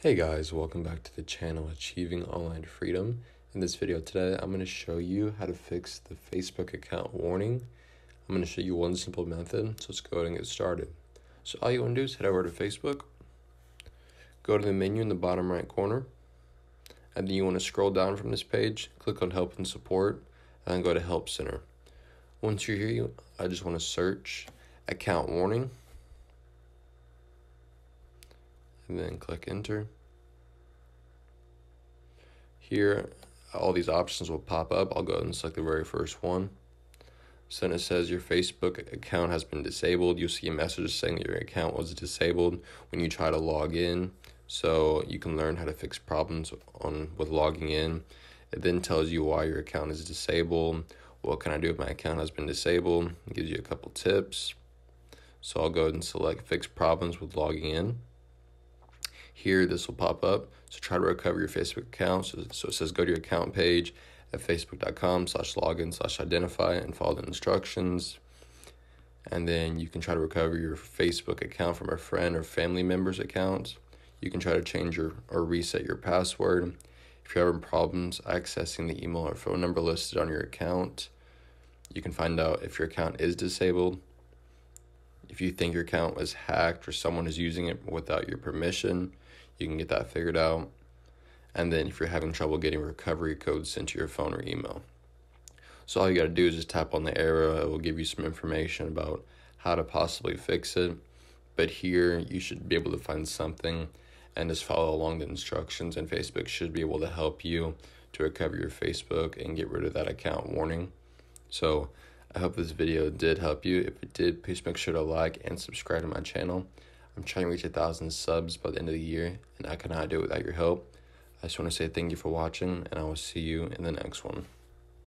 Hey guys, welcome back to the channel Achieving Online Freedom. In this video today, I'm going to show you how to fix the Facebook account warning. I'm going to show you one simple method, so let's go ahead and get started. So all you want to do is head over to Facebook, go to the menu in the bottom right corner, and then you want to scroll down from this page, click on Help and Support, and then go to Help Center. Once you're here, I just want to search account warning, and then click enter. Here, all these options will pop up. I'll go ahead and select the very first one. So then it says your Facebook account has been disabled. You'll see a message saying that your account was disabled when you try to log in. So you can learn how to fix problems with logging in. It then tells you why your account is disabled. What can I do if my account has been disabled? It gives you a couple tips. So I'll go ahead and select fix problems with logging in. Here, this will pop up. So try to recover your Facebook account. So it says go to your account page at facebook.com/login/identify and follow the instructions. And then you can try to recover your Facebook account from a friend or family member's accounts. You can try to change or reset your password. If you're having problems accessing the email or phone number listed on your account, you can find out if your account is disabled. If you think your account was hacked or someone is using it without your permission, you can get that figured out. And then if you're having trouble getting recovery codes sent to your phone or email. So all you got to do is just tap on the arrow. It will give you some information about how to possibly fix it. But here you should be able to find something and just follow along the instructions, and Facebook should be able to help you to recover your Facebook and get rid of that account warning. So I hope this video did help you. If it did, please make sure to like and subscribe to my channel. I'm trying to reach 1,000 subs by the end of the year, and I cannot do it without your help. I just want to say thank you for watching, and I will see you in the next one.